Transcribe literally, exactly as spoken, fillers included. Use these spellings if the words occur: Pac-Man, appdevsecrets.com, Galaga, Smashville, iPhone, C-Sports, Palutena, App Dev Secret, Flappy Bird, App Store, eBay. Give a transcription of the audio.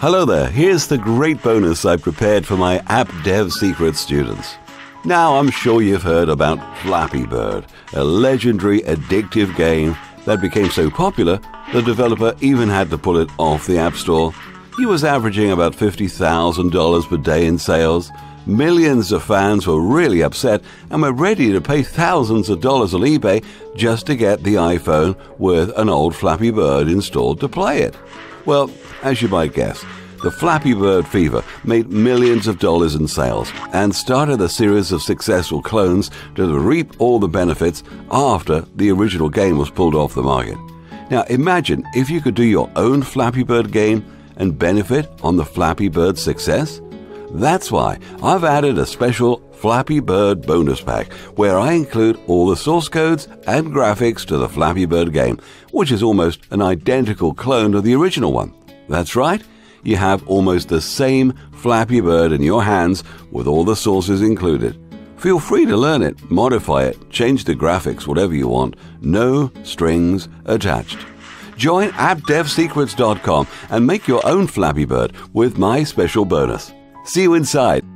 Hello there, here's the great bonus I prepared for my App Dev Secret students. Now I'm sure you've heard about Flappy Bird, a legendary addictive game that became so popular the developer even had to pull it off the App Store. He was averaging about fifty thousand dollars per day in sales. Millions of fans were really upset and were ready to pay thousands of dollars on eBay just to get the iPhone with an old Flappy Bird installed to play it. Well, as you might guess, the Flappy Bird fever made millions of dollars in sales and started a series of successful clones to reap all the benefits after the original game was pulled off the market. Now imagine if you could do your own Flappy Bird game and benefit on the Flappy Bird success. That's why I've added a special Flappy Bird bonus pack where I include all the source codes and graphics to the Flappy Bird game, which is almost an identical clone of the original one. That's right, you have almost the same Flappy Bird in your hands with all the sources included. Feel free to learn it, modify it, change the graphics, whatever you want. No strings attached. Join app dev secrets dot com and make your own Flappy Bird with my special bonus. See you inside.